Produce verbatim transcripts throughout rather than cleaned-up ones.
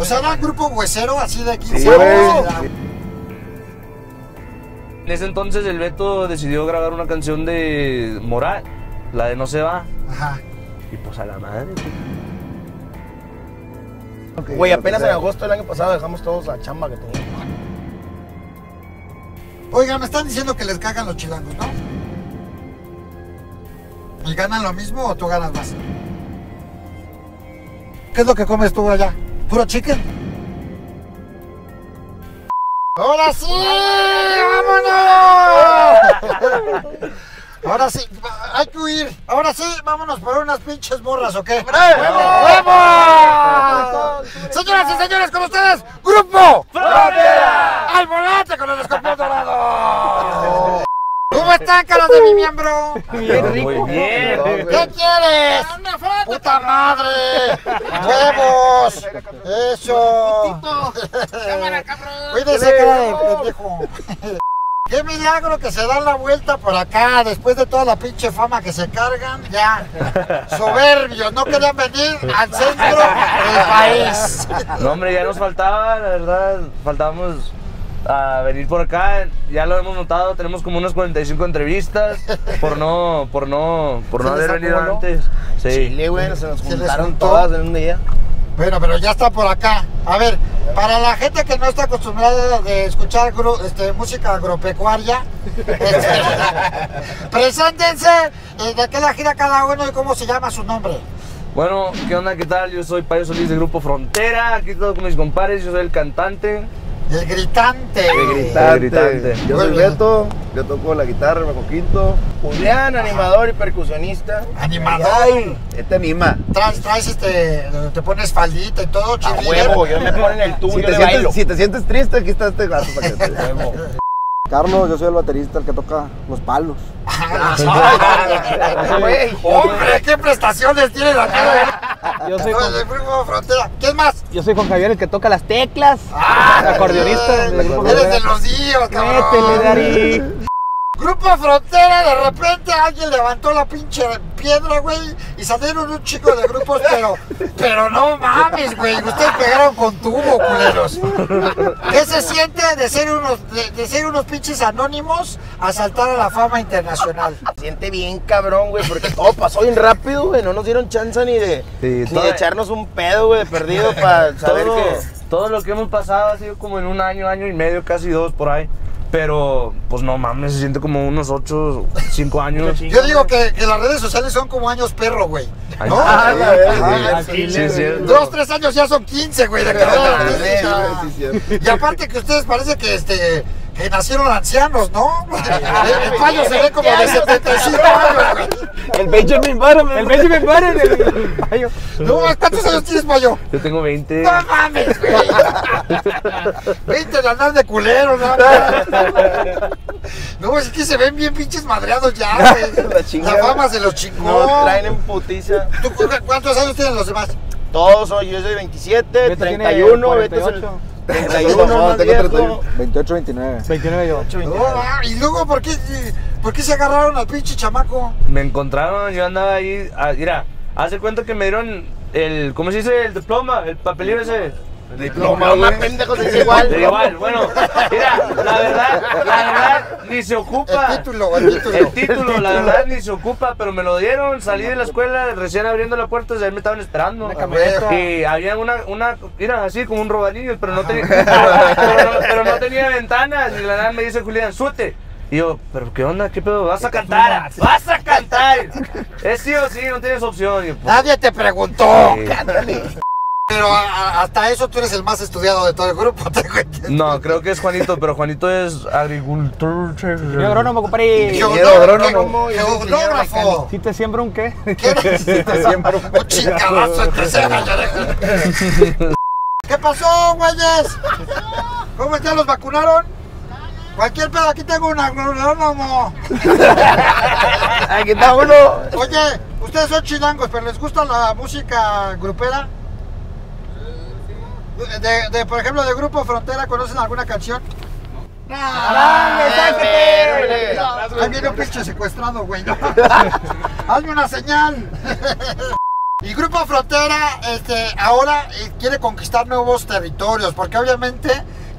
O sea, era un grupo huesero así de aquí. Sí, en ese entonces el Beto decidió grabar una canción de Morat, la de No se va. Ajá. Y pues a la madre. Güey, okay, apenas en agosto del año pasado dejamos todos la chamba que tuvimos. Oiga, me están diciendo que les cagan los chilangos, ¿no? ¿Y ganan lo mismo o tú ganas más? ¿Qué es lo que comes tú allá? ¿Puro chicken? ¡Ahora sí! ¡Vámonos! Ahora sí, hay que huir. Ahora sí, vámonos por unas pinches morras, ¿ok? ¡Vamos! ¡Vamos! Señoras y señores, con ustedes, Grupo Frontera. ¡Al volante con el escorpión dorado! ¿Cómo están, caras de mi miembro? Bien rico. Muy bien. ¿Qué quieres? ¡Una foto! ¡Puta madre! ¡Huevos! ¡Eso! ¡Cámara, cabrón! Cuídense, cara de pendejo. ¡Qué milagro que se dan la vuelta por acá! Después de toda la pinche fama que se cargan, ya. Soberbios, no querían venir al centro del país. No, hombre, ya nos faltaba, la verdad. Faltábamos a venir por acá, ya lo hemos notado, tenemos como unas cuarenta y cinco entrevistas por no, por no, por no haber venido antes. Sí. Chile, güey, se nos juntaron todas en un día. Bueno, pero ya está por acá. A ver, para la gente que no está acostumbrada de escuchar gru este, música agropecuaria, preséntense eh, de qué la gira cada uno y cómo se llama su nombre. Bueno, ¿qué onda? ¿Qué tal? Yo soy Payo Solís de Grupo Frontera, aquí estoy con mis compadres, yo soy el cantante. El gritante. El gritante. El gritante. Yo soy Beto, yo toco la guitarra, me coquinto. Julián, animador y percusionista. Animador. Este mima. Traes, traes este, te pones faldita y todo, chido. A huevo, yo me ponen el tubo, si yo te sientes, bailo. Si te sientes triste, aquí está este gato para que te huevo. Carlos, yo soy el baterista, el que toca los palos. Hombre, qué prestaciones tiene la cara. Yo soy el Grupo Frontera. ¿Quién más? Yo soy Juan Javier, el que toca las teclas. Ah, el acordeonista. Eres de los días, cabrón. Métele, Darío. Grupo Frontera, de repente alguien levantó la pinche piedra, güey, y salieron un chico de grupos, pero, pero no mames, güey, ustedes pegaron con tubo, culeros. ¿Qué se siente de ser unos, de, de ser unos pinches anónimos a saltar a la fama internacional? Se siente bien cabrón, güey, porque todo pasó bien rápido, güey, no nos dieron chance ni de, sí, ni de echarnos un pedo, güey, perdido para saber todo, que... Todo lo que hemos pasado ha sido como en un año, año y medio, casi dos por ahí. Pero, pues no mames, se siente como unos ocho, cinco años. Yo digo que, que las redes sociales son como años perro, güey. ¿No? Ah, sí, sí, sí. Dos, tres años ya son quince, güey. Y aparte que ustedes parece que este... Que nacieron ancianos, ¿no? El Payo se ve como de setenta y cinco años, güey. El Benjamin Button, el Benjamin Button, el Payo. No, ¿cuántos años tienes, Payo? Yo tengo veinte. ¡No mames, güey! veinte de andar de culero, ¿no? No, es que se ven bien pinches madreados ya, güey. La, la fama se los chingó. Nos traen en putiza. ¿Tú, ¿Cuántos años tienen los demás? Todos, soy, yo soy veintisiete, treinta y uno, cuarenta y ocho. treinta y uno, no, tengo veintiocho, veintinueve. veintinueve yo. No, y luego, ¿por qué, ¿por qué se agarraron al pinche chamaco? Me encontraron, yo andaba ahí. A, mira, hace cuenta que me dieron el. ¿Cómo se dice? El diploma, el papelillo ese. Diploma, diploma más pendejos es igual. Es igual, bueno. Mira, la verdad, la verdad, ni se ocupa. El título, el título. El título, el título. La verdad, ni se ocupa, pero me lo dieron. Salí de la escuela, recién abriendo la puerta, ya me estaban esperando. Y había una, una, mira, así como un robanillo, pero no tenía, pero, no, pero no tenía ventanas. Y la verdad me dice Julián, súbete. Y yo, ¿pero qué onda? ¿Qué pedo? ¿Vas a cantar? ¡Vas a cantar! Es sí o sí, no tienes opción. Yo, pues, nadie te preguntó. Sí. Cántale. Pero a, a, hasta eso tú eres el más estudiado de todo el grupo, te cuento. No, creo que es Juanito, pero Juanito es agricultor. Yo agrónomo, compadre. Yo agrónomo. Geógrafo. ¿Si te siembra un qué? ¿Qué si te siembra un qué? Un chingadazo entre cenas. ¿Qué pasó, güeyes? ¿Cómo ya los vacunaron? Cualquier pedo, aquí tengo un agrónomo. Aquí está uno. Oye, ustedes son chilangos, pero ¿les gusta la música grupera? De, de, por ejemplo, de Grupo Frontera, ¿conocen alguna canción? No, no, no, no, pinche secuestrado, güey. Hazme una señal. Y Grupo Frontera este, ahora quiere conquistar nuevos territorios, porque obviamente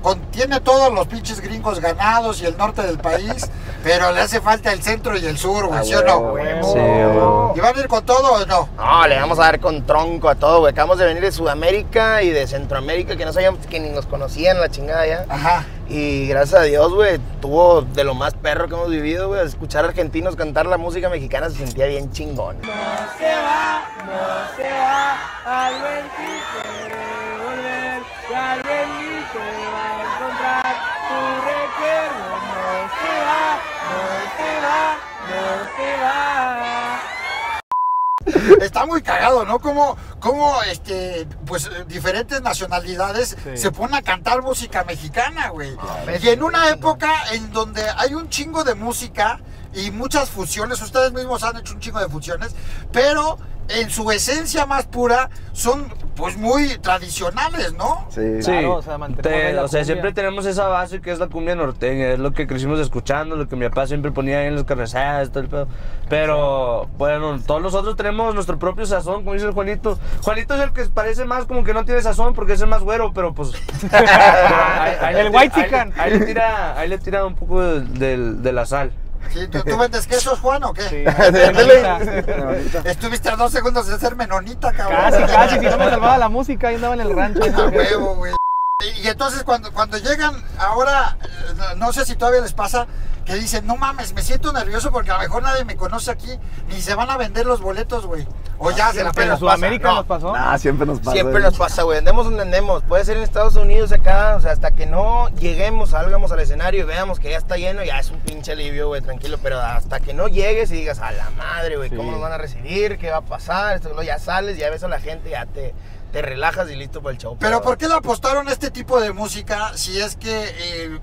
contiene todos los pinches gringos ganados y el norte del país, pero le hace falta el centro y el sur, güey, ¿sí o no? Güey, sí, güey. ¿Y van a ir con todo o no? No, le vamos a dar con tronco a todo, güey. Acabamos de venir de Sudamérica y de Centroamérica, que no sabíamos, que ni nos conocían la chingada ya. Ajá. Y gracias a Dios, güey, tuvo de lo más perro que hemos vivido, güey. Escuchar argentinos cantar la música mexicana se sentía bien chingón. No se va, no se va, algo en ti se debe volver, y algo en mí se va a encontrar, tu recuerdo no se va, no se va, no se va. Está muy cagado, ¿no? Como, como este, pues, diferentes nacionalidades sí. se ponen a cantar música mexicana, güey. Ah, y en una época en donde hay un chingo de música y muchas fusiones, ustedes mismos han hecho un chingo de fusiones, pero en su esencia más pura son, pues, muy tradicionales, ¿no? Sí, sí. Claro, o sea, Te, o sea siempre tenemos esa base que es la cumbia norteña, es lo que crecimos escuchando, lo que mi papá siempre ponía ahí en las carrezadas, todo el pedo. Pero, sí. bueno, todos nosotros tenemos nuestro propio sazón, como dice el Juanito. Juanito es el que parece más como que no tiene sazón porque es el más güero, pero pues... pero ahí, ahí el white chican. Ahí, ahí, le tira, ahí le tira un poco de, de, de la sal. Sí, ¿tú, ¿Tú vendes quesos, Juan, o qué? Sí, menonita. Menonita. Estuviste a dos segundos de ser menonita, cabrón. Casi, casi, si no me salvaba la música, ahí andaba en el rancho. A huevo, güey. Y entonces cuando, cuando llegan, ahora, no sé si todavía les pasa, que dicen, no mames, me siento nervioso porque a lo mejor nadie me conoce aquí, ni se van a vender los boletos, güey. O ya se la pena. ¿Sudamérica nos pasó? Ah, siempre nos pasa. Siempre nos pasa, güey. Andemos donde andemos. Puede ser en Estados Unidos, acá. O sea, hasta que no lleguemos, salgamos al escenario y veamos que ya está lleno, ya es un pinche alivio, güey, tranquilo. Pero hasta que no llegues y digas, a la madre, güey, ¿cómo nos van a recibir? ¿Qué va a pasar? Esto, ya sales, ya ves a la gente, ya te... te relajas y listo para el show. Pero, pero ¿por qué le apostaron a este tipo de música si es que, eh,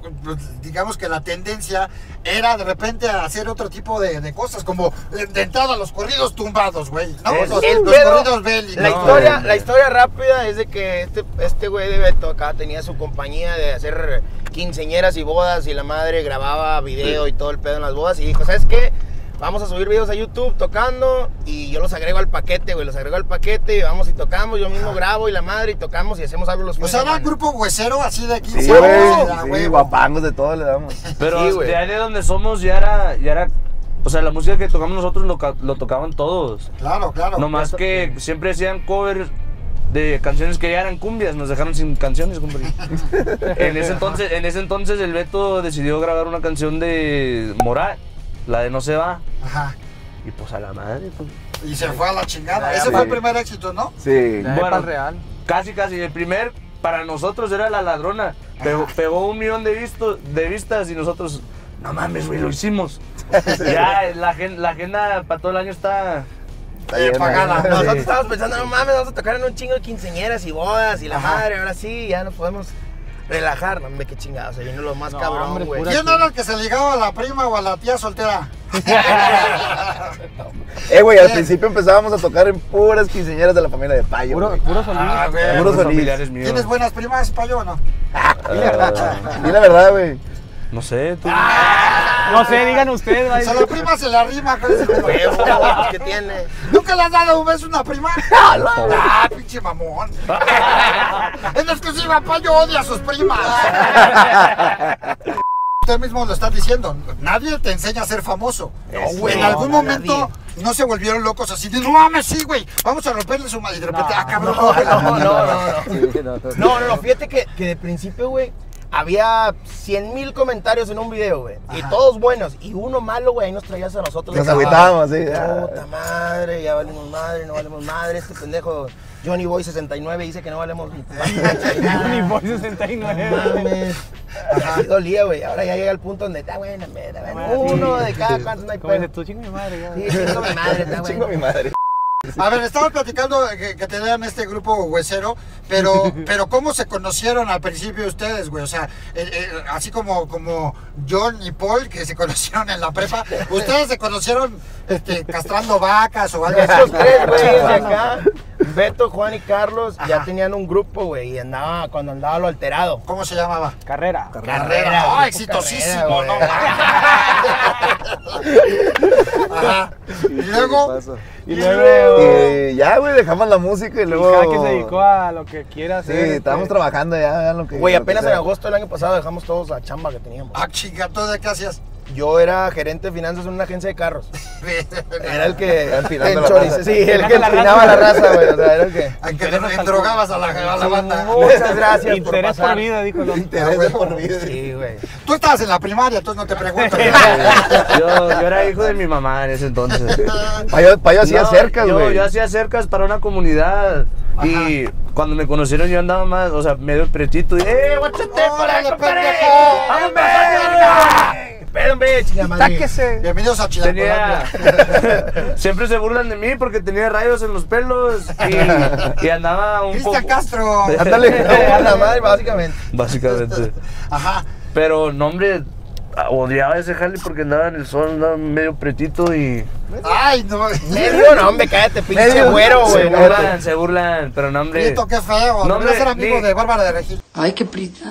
digamos que la tendencia era de repente hacer otro tipo de, de cosas, como de entrada a los corridos tumbados, güey? ¿No? Los, los corridos bélicos. La, no, historia, la historia rápida es de que este, este güey de Beto acá tenía su compañía de hacer quinceañeras y bodas, y la madre grababa video y todo el pedo en las bodas, y dijo, ¿sabes qué? Vamos a subir videos a YouTube tocando y yo los agrego al paquete, güey, los agrego al paquete y vamos y tocamos, yo mismo grabo y la madre y tocamos y hacemos algo los fines de semana. O sea, era un grupo huesero así de quince. Sí, güey, sí, guapangos de todo le damos. Pero sí, de ahí de donde somos ya era, ya era, o sea, la música que tocamos nosotros lo, lo tocaban todos. Claro, claro. Nomás que siempre hacían covers de canciones que ya eran cumbias, nos dejaron sin canciones, compadre. En ese entonces, en ese entonces el Beto decidió grabar una canción de Morat, la de No se va. Ajá. Y pues a la madre, pues. Y se fue a la chingada. Ah, ese sí. fue el primer éxito, ¿no? Sí. La bueno, real. Casi, casi. El primer para nosotros era La Ladrona. Pegó, pegó un millón de, visto, de vistas y nosotros, no mames, güey, lo hicimos. Ya, la, la agenda para todo el año está... Está bien pagada. Nosotros sí. estábamos pensando, no mames, vamos a tocar en un chingo de quinceañeras y bodas y la Ajá. madre. Ahora sí, ya nos podemos... relajar, no me qué chingados, se vino lo más no, cabrón, güey. ¿Quién era el que se ligaba a la prima o a la tía soltera? eh, güey, al eh. principio empezábamos a tocar en puras quinceañeras de la familia de Payo. Puro, puro Solís. Ah, güey, puro Solís. ¿Tienes buenas primas, Payo, o no? Uh, Dile la verdad, güey. No sé, tú. Ah, no sé, digan ustedes. O sea, la prima se la rima con ese huevo que tiene. ¿Nunca le has dado un beso a una prima? ¡Ah, no, ah, pinche mamón! En exclusiva, Payo odia a sus primas. Usted mismo lo está diciendo, nadie te enseña a ser famoso. No, güey, en algún no, momento nadie. No se volvieron locos así de, no mames, sí, güey, vamos a romperle su madre. Y de repente, no, ah, cabrón. No, no, no, no. No, no, no, fíjate que, que de principio, güey, había cien mil comentarios en un video, güey. Y todos buenos. Y uno malo, güey, ahí nos traías a nosotros. Nos agüitábamos, sí. Puta madre, ya valimos madre, no valemos madre. Este pendejo Johnny Boy sesenta y nueve dice que no valemos... Johnny Boy sesenta y nueve. Mames. Así dolía, güey. Ahora ya llega el punto donde está buena, uno de cada cuantos no hay pedo. Tú chingo mi madre, ya. Sí, chingo mi madre, está bueno. Chingo mi madre. A ver, estaba platicando que, que tenían este grupo huesero, pero, pero ¿cómo se conocieron al principio ustedes, güey? O sea, eh, eh, así como, como John y Paul, que se conocieron en la prepa, ¿ustedes se conocieron este, castrando vacas o algo así? Estos tres, güey, de acá Beto, Juan y Carlos Ajá. ya tenían un grupo, güey, y andaba, cuando andaba lo alterado. ¿Cómo se llamaba? Carrera. Carrera. Carrera. Oh, exitosísimo, Carrera, ¿no? Ajá. Y luego... Y, y luego... Y ya, güey, dejamos la música y luego... Y cada que se dedicó a lo que quiera hacer. Sí, estábamos este... trabajando ya, ya lo que... Güey, apenas que en agosto del año pasado dejamos todos la chamba que teníamos. Ah, chica, ¿de qué hacías? Yo era gerente de finanzas en una agencia de carros. Era el que... el chorizo, sí, el que empinaba la raza, güey. O sea, era el que... Al que le drogabas a la, a la banda. Muchas gracias por Interés por vida, dijo el otro. Interés por vida. Sí, güey. Tú estabas en la primaria, entonces no te pregunto. yo, yo era hijo de mi mamá en ese entonces. Payo, Payo hacía no, cercas, güey. Yo, yo hacía cercas para una comunidad. Ajá. Y cuando me conocieron yo andaba más, o sea, medio pretito. Y, ¡eh, guachate para el compadre! ¡Vamos, verga! Espérenme, chingamadre. Bienvenidos a Chilacolambia. Tenía... Siempre se burlan de mí porque tenía rayos en los pelos y, y andaba un poco... Cristian Castro. Ándale, a la madre, básicamente. Básicamente. Ajá. Pero, no, hombre, odiaba ese jale porque andaba en el sol, andaba medio pretito y... Ay, no. Medio, no, hombre, cállate, pinche güero, güey. Se burlan, se burlan, pero no, hombre... Prieto, qué feo. No, hombre, ser amigo de Bárbara de Regil. Ay, qué prita.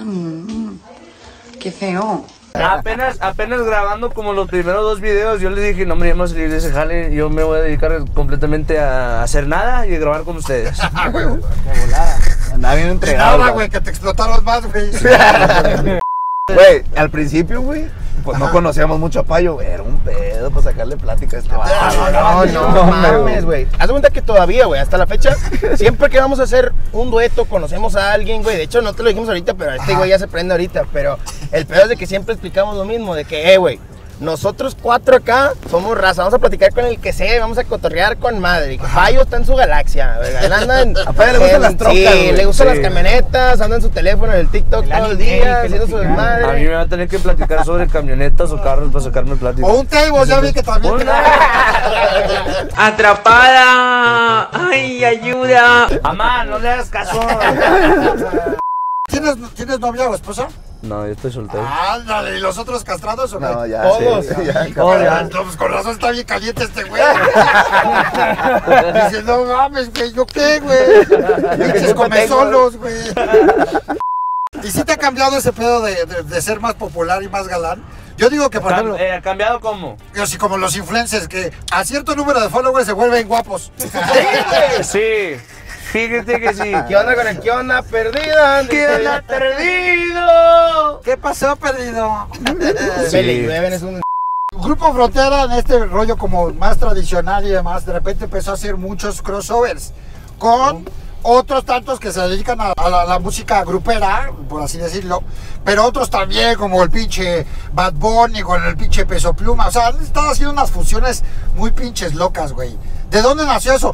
Qué feo. Apenas, apenas grabando como los primeros dos videos, yo les dije, no, hombre, vamos a salir de ese jale, yo me voy a dedicar completamente a hacer nada y a grabar con ustedes. Ah, güey. Andaba bien entregado. Nada, güey, que te explotaron más, güey. Güey, al principio, güey, pues Ajá. no conocíamos mucho a Payo, güey, era un pedo para sacarle plática a este vato. No, no, no, no, no mames, güey. Haz de cuenta que todavía, güey, hasta la fecha, siempre que vamos a hacer un dueto, conocemos a alguien, güey. De hecho, no te lo dijimos ahorita, pero este güey ya se prende ahorita. Pero el pedo es de que siempre explicamos lo mismo, de que, eh, güey, nosotros cuatro acá somos raza, vamos a platicar con el que sea, vamos a cotorrear con madre. Payo está en su galaxia, él anda en... A Payo le gustan las trocas, sí, wey. le gustan sí. las camionetas, anda en su teléfono, en el TikTok el todo el día, haciendo su desmadre. A mí me va a tener que platicar sobre camionetas o carros para sacarme el plático. O un table, ya vi que también... Una... ¡Atrapada! ¡Ay, ayuda! Amá, no le hagas caso. ¿Tienes, ¿Tienes novia o esposa? No, yo estoy soltero. Ándale, ¿y los otros castrados o no? No, ya. Todos. Sí, ya, ya, oh, ya. No, pues con razón está bien caliente este güey. Dice, no mames, güey, ¿yo qué, güey? Se come solos, güey. ¿Y si te ha cambiado ese pedo de, de, de ser más popular y más galán? Yo digo que, por ejemplo... ¿Ha cambiado cómo? Yo sí, como los influencers, que a cierto número de followers se vuelven guapos. Sí. Fíjate que sí. ¿Qué onda con el qué onda perdida? ¿Qué onda perdido? ¿Qué pasó, perdido? Sí. Grupo Frontera en este rollo como más tradicional y demás, de repente empezó a hacer muchos crossovers con otros tantos que se dedican a, a, la, a la música grupera, por así decirlo, pero otros también como el pinche Bad Bunny, con el pinche Peso Pluma. O sea, han estado haciendo unas fusiones muy pinches locas, güey. ¿De dónde nació eso?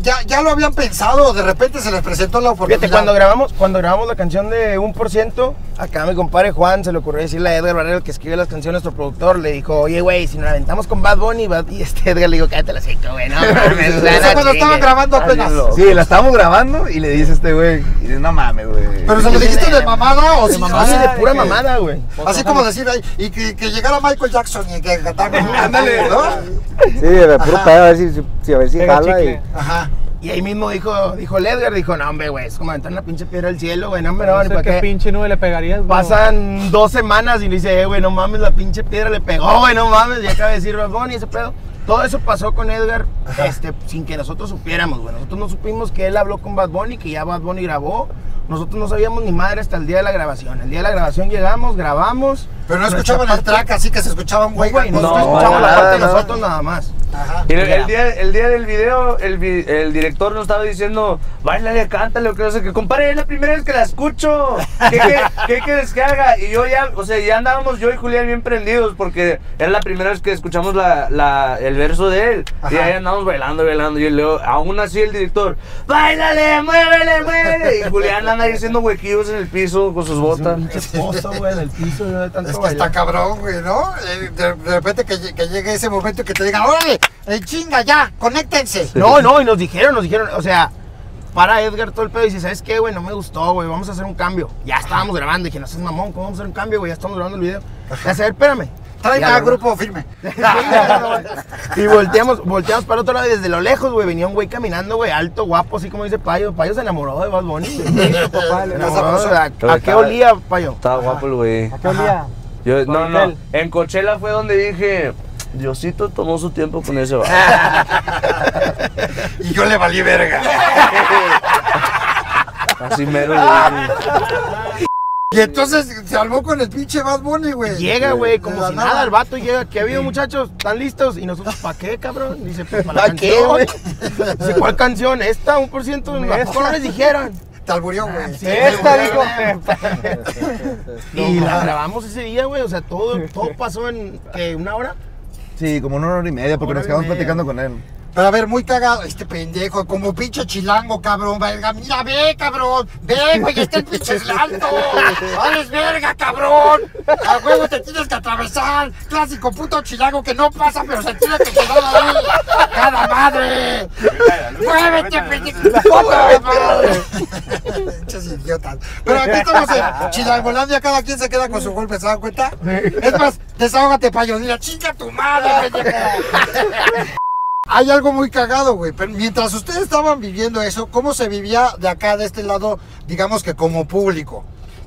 ¿Ya, ya lo habían pensado o de repente se les presentó la oportunidad? Fíjate, cuando grabamos, cuando grabamos la canción de un por ciento, acá mi compadre Juan se le ocurrió decirle a Edgar Varela, que escribe las canciones, nuestro productor, le dijo, oye, güey, si nos aventamos con Bad Bunny, Bad... y este Edgar le dijo, cállate la seca, güey, no, mames. Eso no, cuando chile. Estaban grabando apenas. Sí, la estábamos grabando y le dice a este güey, y dice, no mames, güey. ¿Pero se lo dijiste de mamada o de mamada? Así de pura mamada, güey. Así como decir, y que, que llegara Michael Jackson y que cantara. Ándale, ¿no? Sí, de puro pedo, a ver si... Sí, a ver si jala y... Ajá. Y ahí mismo dijo, dijo el Edgar, dijo, no, hombre, güey, es como aventar una pinche piedra al cielo, güey, no, hombre, no, ni para qué. ¿Qué pinche nube le pegarías, güey? Pasan dos semanas y le dice, eh, güey, no mames, la pinche piedra le pegó, güey, no mames, y acaba de decir Bad Bunny, ese pedo. Todo eso pasó con Edgar, este, sin que nosotros supiéramos, güey. Nosotros no supimos que él habló con Bad Bunny, que ya Bad Bunny grabó. Nosotros no sabíamos ni madre hasta el día de la grabación. El día de la grabación llegamos, grabamos. Pero no escuchaban parte... el track, así que se escuchaban güey. No, no, no escuchamos la parte de nosotros nada más. Ajá. Y el, el, día, el día del video, el, el director nos estaba diciendo, báilale, cántale, o que no sé qué. Compadre, es la primera vez que la escucho. ¿Qué, qué, qué quieres que haga? Y yo ya, o sea, ya andábamos yo y Julián bien prendidos porque era la primera vez que escuchamos la, la, el verso de él. Ajá. Y ahí andamos bailando, bailando. Y luego, aún así el director, báilale, muévele, muévele. Y Julián anda haciendo huequillos en el piso con sus botas. Es un pozo, güey, en el piso. De tanto es que está cabrón, güey, ¿no? De, de repente que, que llegue ese momento que te digan, órale, eh, chinga ya, conéctense. No, no, y nos dijeron, nos dijeron, o sea, para Edgar todo el pedo y dice, ¿sabes qué, güey? No me gustó, güey, vamos a hacer un cambio. Ya estábamos grabando y dije, no seas mamón, ¿cómo vamos a hacer un cambio, güey? Ya estamos grabando el video. Ya sé, espérame. Traen a Grupo Firme. Y volteamos, volteamos para otro lado y desde lo lejos, güey, venía un güey caminando, güey, alto, guapo, así como dice Payo. Payo se enamoró de Bad Bunny. Sí, papá, le enamoró, ¿a, a, ¿a qué olía, Payo? Estaba guapo el güey. ¿A qué olía? Yo, no, no, en Coachella fue donde dije, Diosito tomó su tiempo con ese vato. Y yo le valí verga. Así mero le dije. Y entonces se salvó con el pinche Bad Bunny, güey. Llega, güey, como si nada, nada, el vato llega. ¿Qué ha habido, muchachos? ¿Están listos? Y nosotros, ¿pa' qué, cabrón? Dice, pues, ¿para la qué, güey? Dice, ¿cuál canción? Esta, un por ciento de los colores dijeron. Te alburió, güey. Ah, sí, esta, dijo. Y la grabamos ese día, güey. O sea, todo, todo pasó en, ¿qué? ¿Una hora? Sí, como una hora y media, porque nos quedamos platicando con él. Pero a ver, muy cagado, este pendejo, como pinche chilango, cabrón, verga, mira, ve, cabrón, ve, güey, está el pinche chilango, vales verga, cabrón, a huevo te tienes que atravesar, clásico puto chilango que no pasa, pero se tiene que quedar ahí, cada madre, muévete, pendejo, otra vez, madre, pinches idiotas, pero aquí estamos en Chilangolandia, cada quien se queda con su golpe, ¿se dan cuenta? Es más, desahógate, Payo, dile, chinga tu madre, pendejo. Hay algo muy cagado, güey, pero mientras ustedes estaban viviendo eso, ¿cómo se vivía de acá, de este lado, digamos que como público?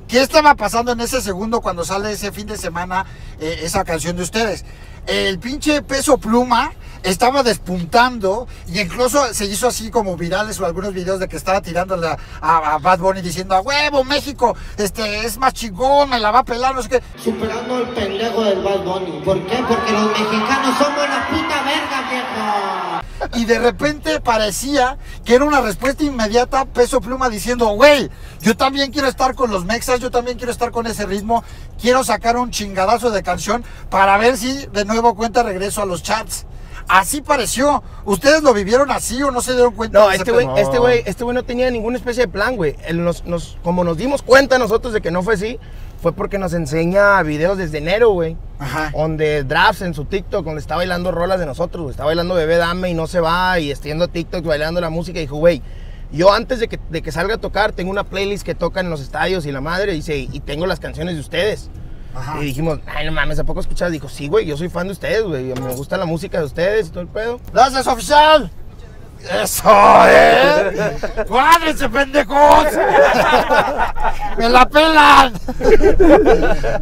¿Qué estaba pasando en ese segundo cuando sale ese fin de semana eh, esa canción de ustedes? El pinche Peso Pluma estaba despuntando y incluso se hizo así como virales o algunos videos de que estaba tirándole a, a, a Bad Bunny diciendo, a huevo, México, este, es más chingón, me la va a pelar, no sé qué. Superando al pendejo del Bad Bunny. ¿Por qué? Porque los mexicanos somos la puta verga, viejo. Y de repente parecía que era una respuesta inmediata Peso Pluma diciendo, güey, yo también quiero estar con los mexas, yo también quiero estar con ese ritmo, quiero sacar un chingadazo de canción para ver si de nuevo cuenta regreso a los chats. Así pareció. ¿Ustedes lo vivieron así o no se dieron cuenta? No, este güey no. Este güey, este güey no tenía ninguna especie de plan, güey. Nos, nos, como nos dimos cuenta nosotros de que no fue así, fue porque nos enseña videos desde enero, güey. Ajá. Donde Drafts en su TikTok, donde está bailando rolas de nosotros, güey. Está bailando Bebé Dame y No Se Va, y estoy yendo a TikTok bailando la música. Y dijo, güey, yo antes de que, de que salga a tocar, tengo una playlist que tocan en los estadios y la madre, dice, y, y tengo las canciones de ustedes. Ajá. Y dijimos, ay, no mames, ¿a poco escuchas? Dijo, sí, güey, yo soy fan de ustedes, güey, me gusta la música de ustedes y todo el pedo. ¡Gracias, oficial! ¡Eso, eh! ¡Cuádrense, pendejos! ¡Me la pelan!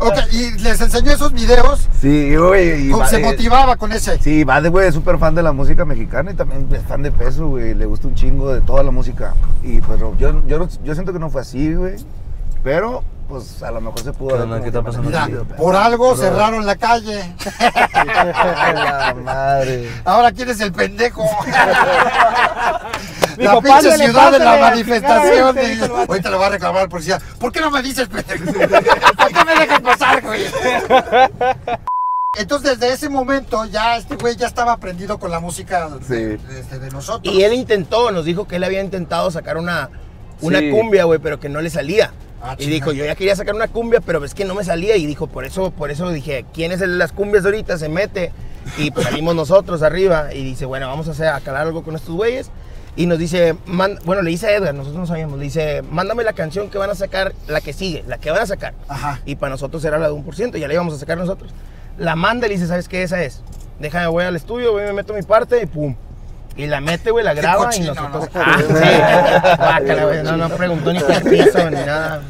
Ok, ¿y les enseñó esos videos? Sí, güey. ¿Se motivaba con ese? Sí, va de, güey, es súper fan de la música mexicana y también es fan de Peso, güey, le gusta un chingo de toda la música. Y pues yo, yo, yo siento que no fue así, güey, pero... pues a lo mejor se pudo ver. ¿Qué está pasando? Mira, tío, por algo bro. Cerraron la calle. La madre. Ahora quién es el pendejo. La digo, pinche pándale, ciudad pándale, de la manifestación. De... ahorita lo va a reclamar el policía. ¿Por qué no me dices pendejo? ¿Por qué me dejas pasar, güey? Entonces desde ese momento ya este güey ya estaba aprendido con la música sí. de, de, de nosotros. Y él intentó, nos dijo que él había intentado sacar una, una sí. cumbia, güey, pero que no le salía. Ah, y dijo, yo ya quería sacar una cumbia, pero es que no me salía. Y dijo, por eso, por eso dije, ¿quién es el de las cumbias de ahorita? Se mete. Y pues, salimos nosotros arriba. Y dice, bueno, vamos a hacer a calar algo con estos güeyes. Y nos dice, man, bueno, le dice a Edgar, nosotros no sabíamos. Le dice, mándame la canción que van a sacar, la que sigue, la que van a sacar. Ajá. Y para nosotros era la de un por ciento, ya la íbamos a sacar nosotros. La manda y le dice, ¿sabes qué? Esa es. Déjame, voy al estudio, voy, me meto mi parte y pum. Y la mete, güey, la graba cochino, y nosotros... ¿no? Ah, sí. Bácala, güey. No, no preguntó ni qué piso, ni nada.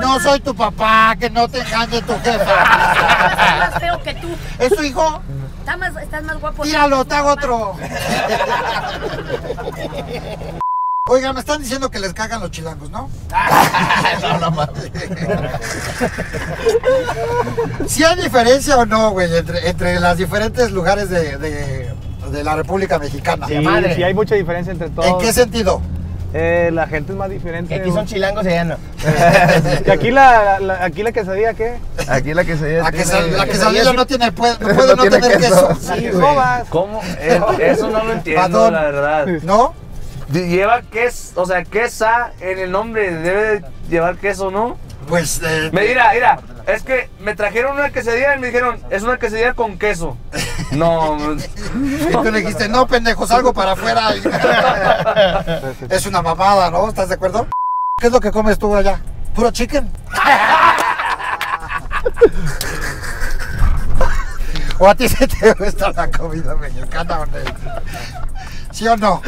No soy tu papá, que no te engañe tu jefa. Está más feo que tú. ¿Es tu hijo? Está más, estás más guapo. Tíralo, te hago otro. Oigan, me están diciendo que les cagan los chilangos, ¿no? No, no mames. ¿Sí hay diferencia o no, güey, entre, entre los diferentes lugares de... de... de la República Mexicana? Sí, madre. Sí, hay mucha diferencia entre todos. ¿En qué sentido? Eh, la gente es más diferente. Que aquí son chilangos y allá no. ¿Y aquí la, la, aquí la quesadilla qué? Aquí la quesadilla la tiene... Quesadilla, la quesadilla sí. no tiene... Puede no, puede no, no tiene tener queso. queso. Sí, ¿cómo? Eso no lo entiendo, Badón. La verdad. ¿No? Lleva queso, o sea, quesa en el nombre debe llevar queso, ¿no? Pues... Eh, mira, mira, es que me trajeron una quesadilla y me dijeron, es una quesadilla con queso. No. Y tú le dijiste, no, pendejo, salgo para afuera. Es una mamada, ¿no? ¿Estás de acuerdo? ¿Qué es lo que comes tú allá? ¿Puro chicken? ¿O a ti se te gusta la comida mexicana, honesta? ¿Sí o no?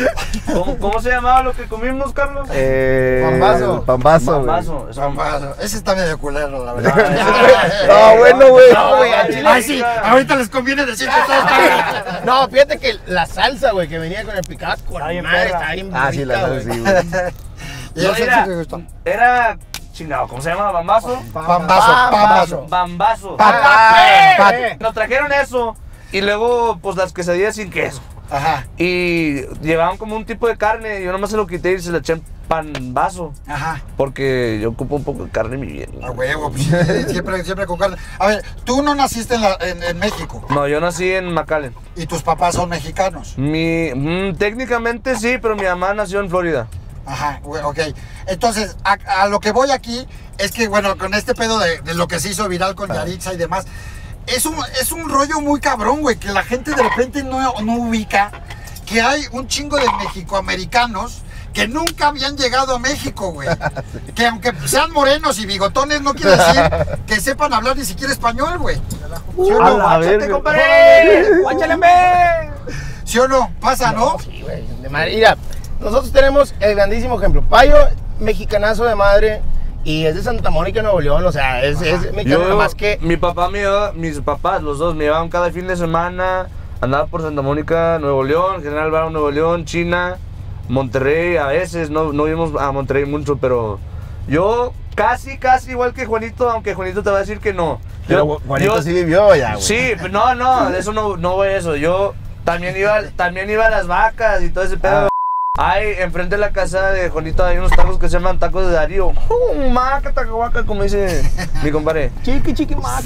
¿Cómo, cómo se llamaba lo que comimos, Carlos? Eh, pambazo. Pambazo, pambazo, pambazo. Ese está medio culero, la verdad. No, no bueno, güey. No, güey, no, no, ay, sí, ahorita les conviene decir que todo está bien. No, fíjate que la salsa, güey, que venía con el picado, con madre, está bien bonita. Ah, sí, la salsa, sí, güey. Era, era... chingado, ¿cómo se llama? ¿Bambazo? Bambazo, bambazo. Bambazo. Bambazo. Nos trajeron eso y luego, pues, las quesadillas sin queso. Ajá. Y llevaban como un tipo de carne, yo nomás se lo quité y se le eché en pambazo. Ajá. Porque yo ocupo un poco de carne en mi vida. A huevo, siempre, siempre con carne. A ver, tú no naciste en, la, en, en México. No, yo nací en McAllen. ¿Y tus papás son mexicanos? Mi, mmm, técnicamente sí, pero mi mamá nació en Florida. Ajá, ok. Entonces, a, a lo que voy aquí es que, bueno, con este pedo de, de lo que se hizo viral con Yaritza y demás, es un, es un rollo muy cabrón, güey, que la gente de repente no, no ubica que hay un chingo de mexicoamericanos que nunca habían llegado a México, güey. Que aunque sean morenos y bigotones, no quiere decir que sepan hablar ni siquiera español, güey. Uh, no, ¡guáchate, compadre! ¡Guáchale! ¿Sí o no? Pasa, ¿no? ¿no? Sí, güey. De madre. Mira, nosotros tenemos el grandísimo ejemplo. Payo, mexicanazo de madre, y es de Santa Mónica, Nuevo León, o sea, es, es mexicano más que... Mi papá me llevaba, mis papás, los dos, me llevaban cada fin de semana, andaba por Santa Mónica, Nuevo León, General Barón, Nuevo León, China, Monterrey, a veces, no, no vimos a Monterrey mucho, pero yo casi, casi igual que Juanito, aunque Juanito te va a decir que no. Pero yo, Juanito yo, sí vivió ya, güey. Sí, pero no, no, eso no, no voy a eso, yo también iba, también iba a las vacas y todo ese pedo. Ah. Hay, enfrente de la casa de Juanito hay unos tacos que se llaman tacos de Darío. Uh, maca, tacahuaca, como dice mi compadre. Chiqui, chiqui, maca.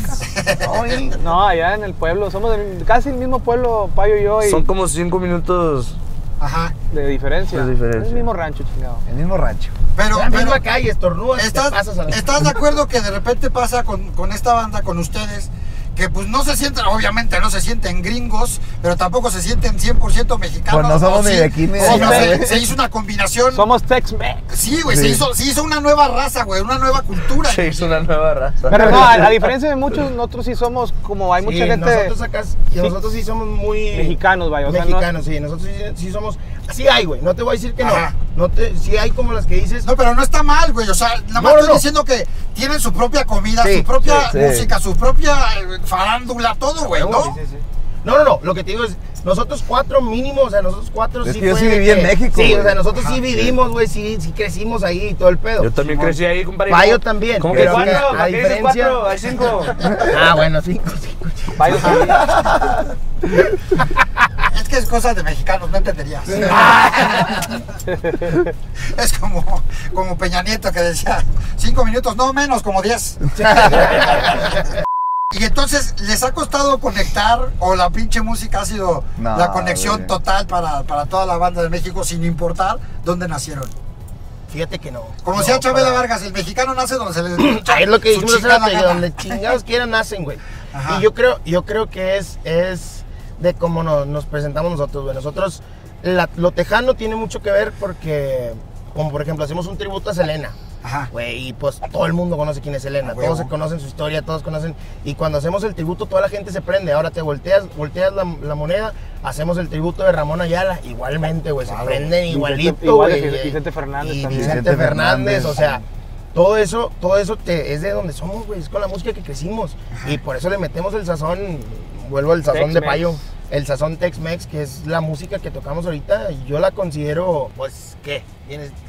No, no, allá en el pueblo, somos del, casi el mismo pueblo, Payo y yo. Y son como cinco minutos. Ajá. De diferencia. De diferencia. El mismo rancho, chingado. El mismo rancho. Pero, la misma pero, calle, estornudas, estás, te pasas a la... ¿Estás de acuerdo que de repente pasa con, con esta banda, con ustedes? Que pues no se sienten, obviamente no se sienten gringos, pero tampoco se sienten cien por ciento mexicanos. Pues no somos ni de aquí ni de allá. Se hizo una combinación. Somos Tex-Mex. Sí, güey, sí. Se, hizo, se hizo una nueva raza, güey, una nueva cultura. Se hizo una nueva raza. Pero no, a, a diferencia de muchos, nosotros sí somos, como hay sí, mucha gente... Nosotros acá, sí, nosotros sí somos muy... Mexicanos, vaya. O sea, mexicanos, no... sí, nosotros sí, sí somos... Sí hay, güey, no te voy a decir que Ajá. no. no te, sí hay como las que dices... No, pero no está mal, güey, o sea, nada más no, estoy no. diciendo que tienen su propia comida, sí, su propia sí, música, sí. su propia... farándula, todo, güey, ¿no? Sí, sí, sí. No, no, no, lo que te digo es, nosotros cuatro mínimo, o sea, nosotros cuatro es sí que yo sí viví que, en México. Sí, wey. O sea, nosotros Ajá, sí vivimos, güey, sí. Sí, sí crecimos ahí y todo el pedo. Yo también ¿Cómo? crecí ahí, compadre. Payo también. ¿Cómo que cuatro? ¿A qué dices cuatro? ¿Hay cinco? Ah, bueno, cinco, cinco. Payo también. Es que es cosa de mexicanos, no entenderías. Es como, como Peña Nieto que decía, cinco minutos, no menos, como diez. Y entonces, ¿les ha costado conectar o la pinche música ha sido no, la conexión güey. total para, para toda la banda de México, sin importar dónde nacieron? Fíjate que no. Como no, decía Chabela para... Vargas, el mexicano nace donde se le... Es lo que dijimos hace rato, donde chingados quieran nacen, güey. Ajá. Y yo creo, yo creo que es, es de cómo nos, nos presentamos nosotros, güey. Nosotros, la, lo tejano tiene mucho que ver porque, como por ejemplo, hacemos un tributo a Selena. Ajá. Güey, y pues todo el mundo conoce quién es Selena, todos se conocen su historia, todos conocen. Y cuando hacemos el tributo, toda la gente se prende. Ahora te volteas, volteas la, la moneda, hacemos el tributo de Ramón Ayala, igualmente, güey, claro. se prenden igualito, güey. Igual Vicente, Vicente Fernández y también. Vicente Fernández, o sea, todo eso, todo eso te, es de donde somos, güey, es con la música que crecimos. Ajá. Y por eso le metemos el sazón, vuelvo al sazón de Payo, el sazón Tex-Mex, que es la música que tocamos ahorita. Yo la considero, pues, ¿qué?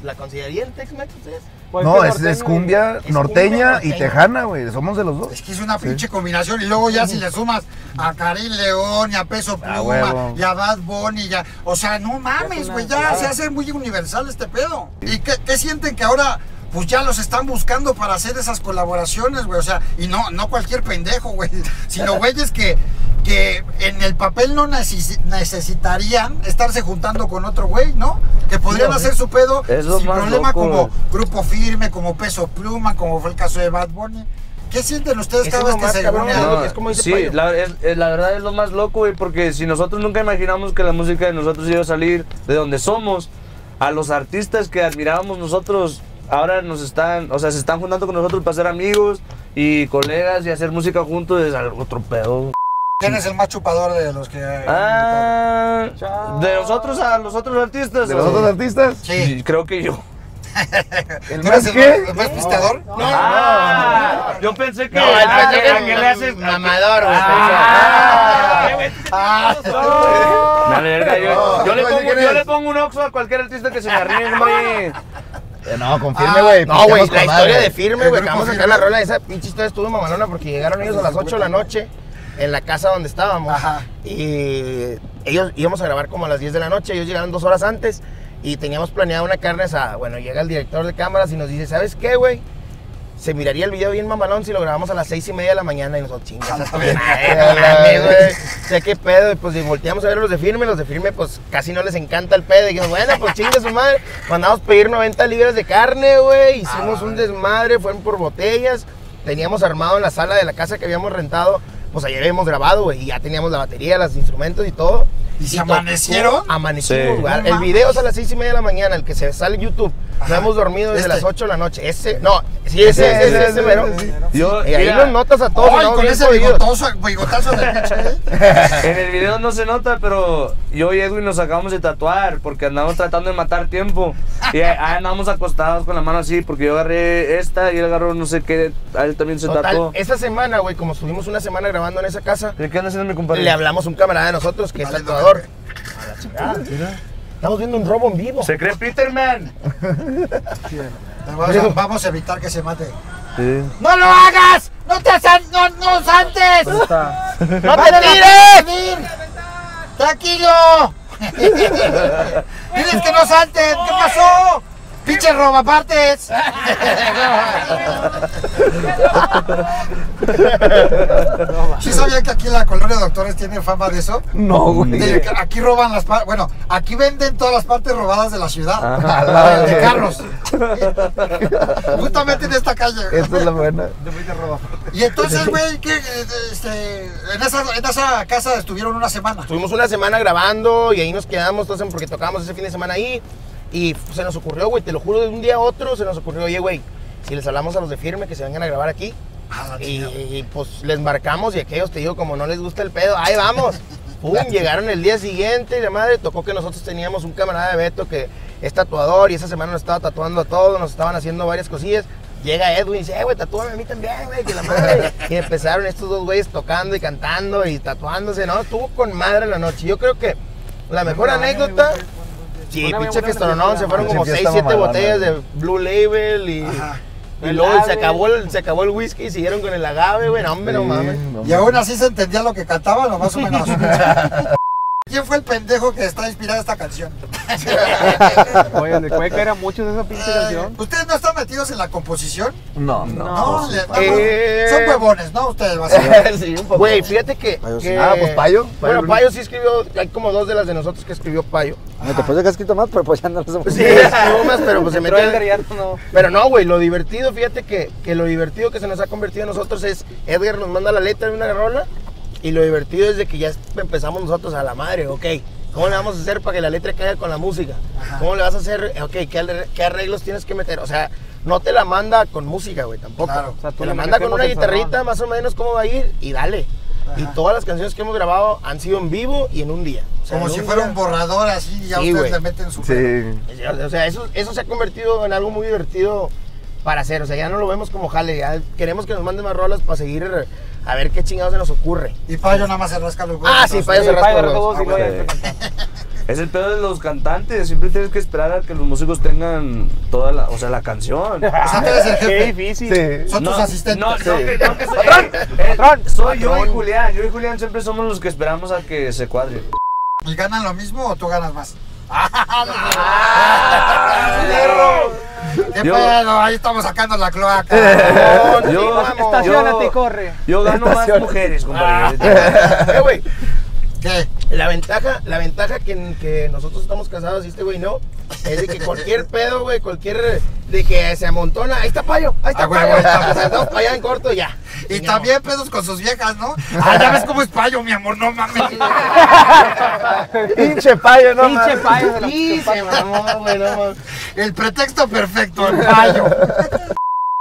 ¿La considerarían Tex-Mex ustedes? No, es, es cumbia es norteña, norteña y tejana, güey. Somos de los dos. Es que es una pinche sí. combinación. Y luego ya si le sumas a Carin León y a Peso Pluma ah, y a Bad Bunny. Ya, o sea, no mames, güey. Ya claro. se hace muy universal este pedo. Sí. ¿Y qué, qué sienten que ahora pues ya los están buscando para hacer esas colaboraciones, güey? O sea, y no, no cualquier pendejo, güey. Sino güeyes que, que en el papel no neces necesitarían estarse juntando con otro güey, ¿no? Que podrían sí, hacer su pedo sin problema loco, como güey. Grupo Firme, como Peso Pluma, como fue el caso de Bad Bunny. ¿Qué sienten ustedes cada vez que se reúnen? No, es como dice Payo. Sí, la, es, la verdad es lo más loco, güey, porque si nosotros nunca imaginamos que la música de nosotros iba a salir de donde somos, a los artistas que admirábamos nosotros ahora nos están, o sea, se están juntando con nosotros para ser amigos y colegas y hacer música juntos, es algo otro pedo. ¿Quién es el más chupador de los que hay? Ah, ¿de nosotros a los otros artistas? ¿De los otros artistas? Sí. Creo que yo. ¿El más qué? ¿El más pisteador? No, no. Yo pensé que... No, el que le haces... Mamador, güey. ¡Ah! ¡No! Yo le pongo un oxo a cualquier artista que se me arrime, güey. No, con Firme, güey. Ah, no, güey, la historia de Firme, güey. Acabamos de sacar la rola de esa pinche historia. Estuvo mamalona porque llegaron ellos a las ocho de la noche en la casa donde estábamos. Ajá. Y ellos íbamos a grabar como a las diez de la noche. Ellos llegaron dos horas antes y teníamos planeado una carne asada. Bueno, llega el director de cámaras y nos dice, ¿sabes qué, güey? Se miraría el video bien mamalón si lo grabamos a las seis y media de la mañana. Y nosotros, chingas, güey. O sea, qué pedo. Y pues y volteamos a ver los de Firme. Los de Firme, pues casi no les encanta el pedo. Y dijimos, bueno, pues chingas su madre. Mandamos pedir noventa libras de carne, güey. Hicimos ah, un desmadre, fueron por botellas. Teníamos armado en la sala de la casa que habíamos rentado. Pues ayer habíamos grabado, güey, y ya teníamos la batería, los instrumentos y todo. ¿Y, y se amanecieron? Amanecimos, güey. Sí. El video es a las seis y media de la mañana, el que se sale en YouTube. Ajá. No hemos dormido desde este. las ocho de la noche. Ese, no, sí, ese, ese, ese, ese, ese mero. Sí. Yo, y ahí nos notas a todos. Ay, con ese bigotoso, bigotazo de pinche. En el video no se nota, pero yo y Edwin nos acabamos de tatuar porque andamos tratando de matar tiempo. Y ahí andamos acostados con la mano así, porque yo agarré esta y él agarró no sé qué, a él también se Total, tatuó. Esa semana, güey, como estuvimos una semana grabando en esa casa. ¿Qué anda haciendo mi compadre? Le hablamos a un camarada de nosotros que vale, es tatuador. A la chingada. Mira. Estamos viendo un robo en vivo. Se cree Peterman. vamos, vamos a evitar que se mate. Sí. ¡No lo hagas! ¡No te asantes! ¡No, no asantes! ¡No te tires! ¡Tranquilo! ¡Diles que no salten! ¿Qué pasó? ¡Pinche robapartes! ¿Sí sabía que aquí en la colonia de doctores tiene fama de eso? No, güey. Aquí roban las partes. Bueno, aquí venden todas las partes robadas de la ciudad. Ajá, de, de carros. Justamente en esta calle. Esta es la buena. Y entonces, güey, que este, en, esa, en esa casa estuvieron una semana. Estuvimos una semana grabando y ahí nos quedamos todos porque tocábamos ese fin de semana ahí. Y se nos ocurrió, güey, te lo juro, de un día a otro se nos ocurrió, oye, güey, si les hablamos a los de Firme que se vengan a grabar aquí. Ah, y, y pues les marcamos y aquellos, te digo, como no les gusta el pedo, ahí vamos. Pum, llegaron el día siguiente y la madre tocó que nosotros teníamos un camarada de Beto que es tatuador y esa semana nos estaba tatuando a todos, nos estaban haciendo varias cosillas. Llega Edwin y dice, eh, güey, tatúame a mí también, güey, que la madre. Y empezaron estos dos güeyes tocando y cantando y tatuándose, ¿no? Estuvo con madre en la noche. Yo creo que la mejor no, anécdota... Sí, pinche fiestonón, se fueron como seis, siete botellas de Blue Label y, y luego se acabó, el, se acabó el whisky y siguieron con el agave, güey, hombre, no mames. Y aún así se entendía lo que cantaban, o más o menos. ¿Quién fue el pendejo que está inspirada esta canción? Oye, ¿de cuál era mucho de esa pinche canción? ¿Ustedes no están metidos en la composición? No, no. no, no eh... Son huevones, ¿no? Ustedes, básicamente. Sí, un poco. Güey, fíjate que, Payo, que... Ah, pues Payo. Bueno, Payo, Payo sí escribió, hay como dos de las de nosotros que escribió Payo. No, te puedo que ha escrito más, pero pues ya no lo hemos escrito. Sí, más, pero pues se metió. No. Pero no, güey, lo divertido, fíjate que, que lo divertido que se nos ha convertido a nosotros es Edgar nos manda la letra de una rola. Y lo divertido es de que ya empezamos nosotros a la madre, ok, ¿cómo le vamos a hacer para que la letra caiga con la música? Ajá. ¿Cómo le vas a hacer? Ok, ¿qué arreglos tienes que meter? O sea, no te la manda con música, güey, tampoco. Claro. O sea, te la manda con una guitarrita, más o menos cómo va a ir, y dale. Ajá. Y todas las canciones que hemos grabado han sido en vivo y en un día. O sea, como si fuera un borrador así, y ya sí, ustedes güey. le meten su... Sí. O sea, eso, eso se ha convertido en algo muy divertido para hacer. O sea, ya no lo vemos como jale, ya queremos que nos manden más rolas para seguir... A ver qué chingados se nos ocurre. Y Payo nada más se rasca los huevos. Ah, sí, Payo se rasca los huevos. Es el pedo de los cantantes. Siempre tienes que esperar a que los músicos tengan toda la, o sea, la canción. Qué difícil. Sí. Son no, tus asistentes. No, sí. no, que, no que soy, patrón, eh, patrón, soy patrón. Yo y Julián. Yo y Julián siempre somos los que esperamos a que se cuadre. ¿Y ganan lo mismo o tú ganas más? ¡Ah! ¡Qué pedo! Ahí estamos sacando la cloaca. No, yo, estacionate y corre. Yo gano Estación. más mujeres, compadre. Ah. ¿Qué, güey? ¿Qué? La ventaja, la ventaja que, que nosotros estamos casados y este güey no, es de que cualquier pedo, güey, cualquier de que se amontona, ahí está Payo, ahí está ah, Payo, sentamos para allá en corto ya. Y Teníamos. también pedos con sus viejas, ¿no? Ah, ya ves cómo es Payo, mi amor, no mames. Pinche Payo, no mames. Pinche Payo, no mames. El pretexto perfecto, el Payo.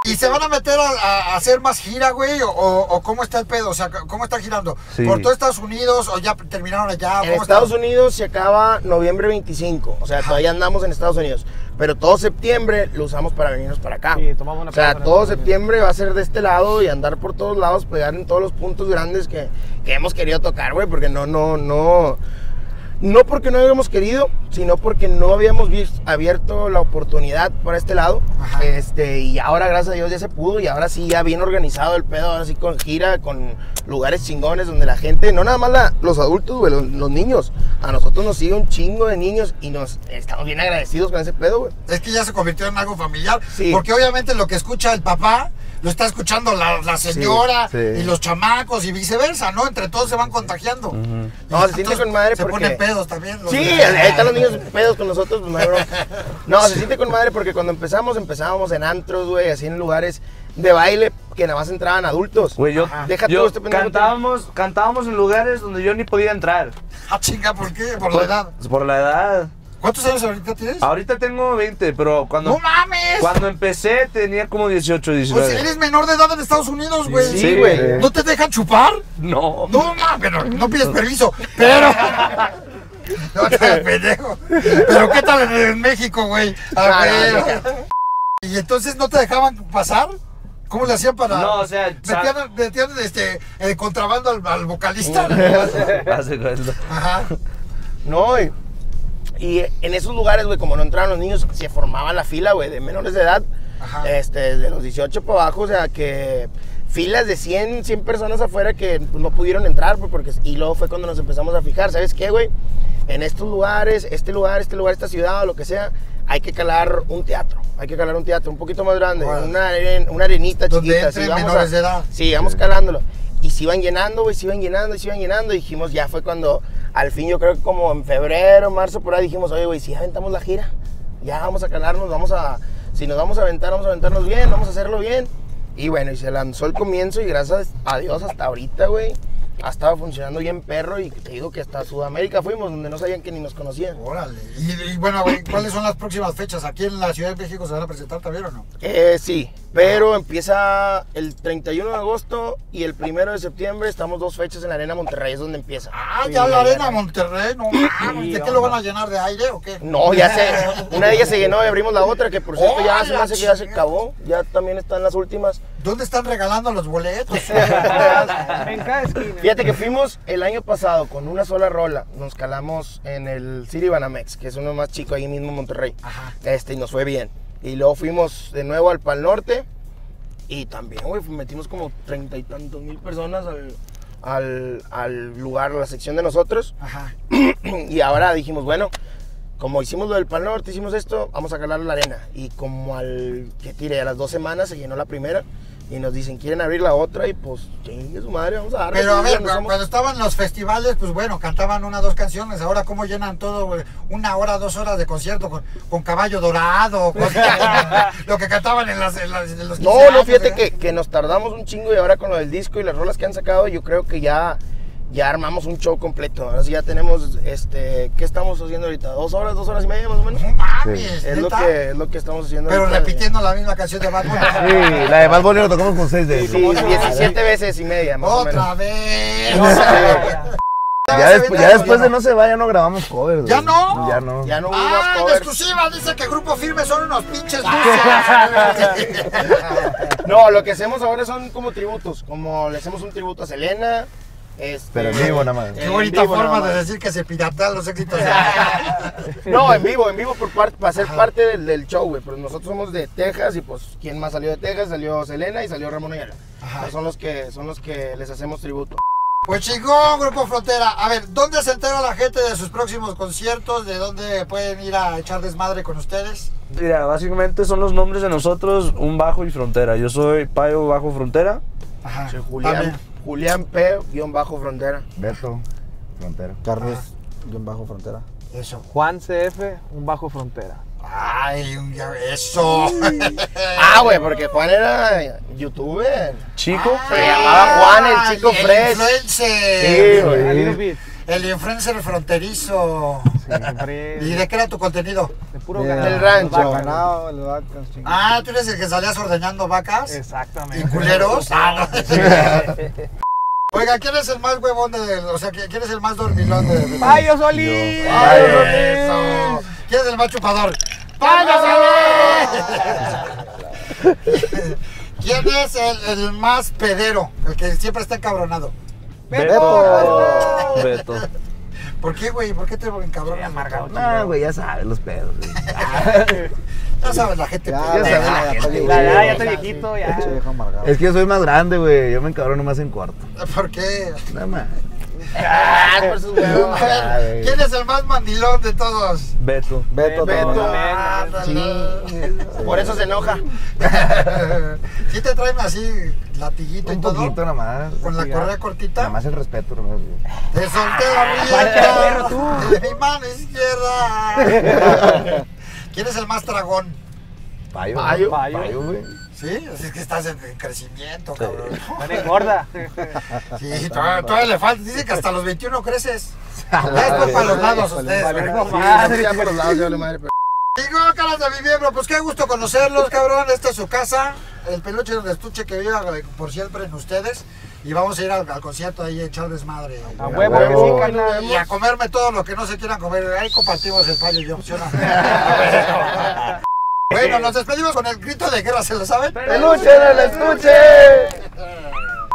¿Y se van a meter a, a hacer más gira, güey? O, ¿O cómo está el pedo? O sea, ¿cómo están girando? Sí. ¿Por todo Estados Unidos o ya terminaron allá? En Estados está? Unidos se acaba noviembre veinticinco. O sea, ajá, todavía andamos en Estados Unidos. Pero todo septiembre lo usamos para venirnos para acá. Sí, tomamos una o sea, todo septiembre va a ser de este lado y andar por todos lados, pegar en todos los puntos grandes que, que hemos querido tocar, güey. Porque no, no, no... No porque no habíamos querido, sino porque no habíamos visto, abierto la oportunidad para este lado. Ajá. Este, y ahora, gracias a Dios, ya se pudo. Y ahora sí, ya bien organizado el pedo. Ahora sí, con gira, con lugares chingones donde la gente, no nada más la, los adultos, güey, los, los niños. A nosotros nos sigue un chingo de niños y nos estamos bien agradecidos con ese pedo, güey. Es que ya se convirtió en algo familiar. Sí. Porque obviamente lo que escucha el papá lo está escuchando la, la señora, sí, sí, y los chamacos y viceversa, ¿no? Entre todos se van contagiando. Uh -huh. No, se siente con madre se porque... Se ponen pedos también. Los sí, de... ahí están los niños pedos con nosotros, pues no hay bronca. No, se siente con madre porque cuando empezamos, empezábamos en antros, güey, así en lugares de baile que nada más entraban adultos. Güey, yo, deja yo todo este cantábamos, cantábamos en lugares donde yo ni podía entrar. Ah, chinga, ¿por qué? ¿Por, por la edad? Por la edad. ¿Cuántos años ahorita tienes? Ahorita tengo veinte, pero cuando... ¡No mames! Cuando empecé tenía como dieciocho, diecinueve. Pues eres menor de edad en Estados Unidos, güey. Sí, güey. Sí, ¿no te dejan chupar? No. No mames, pero no pides permiso, pero... No te pendejo. Pero ¿qué tal en México, güey? A ver. ¿Y entonces no te dejaban pasar? ¿Cómo le hacían para...? No, o sea... ¿Metían, metían este, el contrabando al, al vocalista? Ajá. No, y... Y en esos lugares, güey, como no entraban los niños, se formaba la fila, güey, de menores de edad, ajá, este, desde los dieciocho para abajo, o sea, que filas de cien, cien personas afuera que no pudieron entrar, pues, porque, y luego fue cuando nos empezamos a fijar, ¿sabes qué, güey? En estos lugares, este lugar, este lugar, esta ciudad o lo que sea, hay que calar un teatro, hay que calar un teatro un poquito más grande, bueno, una, aren, una arenita chiquita. Sí, vamos a, de edad. Sí, vamos calándolo. Y se iban llenando, güey, se iban llenando, se iban llenando, y dijimos, ya fue cuando... Al fin, yo creo que como en febrero, marzo, por ahí dijimos, oye, güey, si ya aventamos la gira, ya vamos a calarnos, vamos a, si nos vamos a aventar, vamos a aventarnos bien, vamos a hacerlo bien. Y bueno, y se lanzó el comienzo y gracias a Dios hasta ahorita, güey, ha estado funcionando bien perro y te digo que hasta Sudamérica fuimos, donde no sabían que ni nos conocían. Órale. Y, y bueno, güey, ¿cuáles son las próximas fechas? ¿Aquí en la Ciudad de México se van a presentar también o no? Eh, sí, pero empieza el treinta y uno de agosto y el primero de septiembre estamos dos fechas en la Arena Monterrey, es donde empieza. Ah, ya la Arena Monterrey, no mames, ¿de qué lo van a llenar de aire o qué? No, ya sé, una de ellas se llenó y abrimos la otra, que por cierto ya hace más que ya se acabó, ya también están las últimas. ¿Dónde están regalando los boletos? En cada esquina. Fíjate que fuimos el año pasado con una sola rola, nos calamos en el City Banamex, que es uno más chico ahí mismo en Monterrey, este, y nos fue bien. Y luego fuimos de nuevo al Pal Norte y también, güey, metimos como treinta y tantos mil personas al, al, al lugar, a la sección de nosotros. Ajá. Y ahora dijimos, bueno, como hicimos lo del Pal Norte, hicimos esto, vamos a calar la arena. Y como al que tire, a las dos semanas se llenó la primera. Y nos dicen, quieren abrir la otra y pues, chingue su madre, vamos a darle. Pero a ver, cuando, somos... cuando estaban los festivales, pues bueno, cantaban una o dos canciones. Ahora, ¿cómo llenan todo? Wey? Una hora, dos horas de concierto con, con Caballo Dorado, con... lo que cantaban en, las, en, las, en los quince años. No, no, fíjate que, que nos tardamos un chingo y ahora con lo del disco y las rolas que han sacado, yo creo que ya, ya armamos un show completo. Ahora sí ya tenemos, este, ¿qué estamos haciendo ahorita? ¿Dos horas, dos horas y media más o menos? ¡No mames! Sí. Es, lo que, es lo que estamos haciendo pero ahorita. Pero repitiendo la misma canción de Bad Bunny. Sí, la de Bad Bunny la tocamos con seis veces. Sí, sí, diecisiete veces y media más o menos. ¡Otra vez! Ya, desp ya después de No se vaya no grabamos covers. ¿Ya no? Ya no. Ya no hubo ah, covers. En exclusiva dice que Grupo Firme son unos pinches dulces. No, lo que hacemos ahora son como tributos. Como le hacemos un tributo a Selena. Este, pero en vivo nada más. Qué bonita forma de decir que se piratean los éxitos. No, en vivo, en vivo por parte, para ser parte del, del show, güey. Pero nosotros somos de Texas y pues ¿quién más salió de Texas? Salió Selena y salió Ramón Ayala. Pues son los que son los que les hacemos tributo. Pues chingón, Grupo Frontera. A ver, ¿dónde se entera la gente de sus próximos conciertos? ¿De dónde pueden ir a echar desmadre con ustedes? Mira, básicamente son los nombres de nosotros, un bajo y Frontera. Yo soy Payo Bajo Frontera. Ajá. Soy Julián. También. Julián P, guión bajo Frontera. Beto, Frontera. Carlos, ah. guión bajo Frontera. Eso. Juan C F, un bajo Frontera. Ay, eso. Ah, güey, porque Juan era youtuber. Chico. Se llamaba Juan, el chico fresh. Sí, güey. El influencer fronterizo. Siempre. ¿Y de qué era tu contenido? De puro yeah. ganado. El rancho. Ganado, el vacas, ah, tú eres el que salías ordeñando vacas. Exactamente. ¿Y culeros? Ah, no. Oiga, ¿quién es el más huevón de, o sea, quién es el más dormilón de, de... Payo Solís? Payo Solís. ¿Quién es el más chupador? Payo Solís. ¿Quién es el, el más pedero? El que siempre está encabronado. Beto. Beto. ¿Por qué, güey? ¿Por qué te encabronas? No, güey, ya sabes los pedos. Ya sabes, la gente. Ya, ya sabes, la gente. Ya, ya estoy viejito, ya. Es que yo soy más grande, güey. Yo me encabrono más en cuarto. ¿Por qué? Nada más. Ah, por sus huevos. ¿Quién es el más mandilón de todos? Beto. Beto. Beto. Por eso se enoja. ¿Sí te traen así latiguito y todo? Un poquito nada más. ¿Con la correa cortita? Nada más el respeto. ¡Te solté la mierda! ¡De mi mano izquierda! ¿Quién es el más tragón? Payo. Payo, güey. Sí, es que estás en crecimiento, cabrón. Bueno, engorda. Sí, todavía le falta. Dice que hasta los veintiuno creces. Ya es por para los lados ustedes. Ya por los lados, yo le madre. Digo, caras de mi miembro, pues qué gusto conocerlos, cabrón. Esta es su casa, el peluche del estuche que viva por siempre en ustedes. Y vamos a ir al, al concierto ahí a echar desmadre. A huevo, huevo. Que sí, cana, y a comerme todo lo que no se quieran comer. Ahí compartimos el fallo y yo. ¿Sí? Bueno, nos despedimos con el grito de guerra, ¿se lo saben? ¡Peluche en el estuche!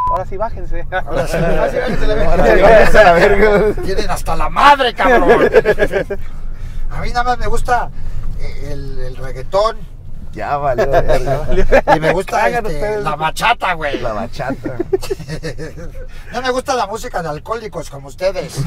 Ahora sí, bájense. Ahora sí, ahora sí bájense la verga. Ahora sí, bájense la verga. Tienen hasta la madre, cabrón. A mí nada más me gusta el, el reggaetón. Ya valió, ya valió. Y me gusta este, la bachata, güey. La bachata. No me gusta la música de alcohólicos como ustedes.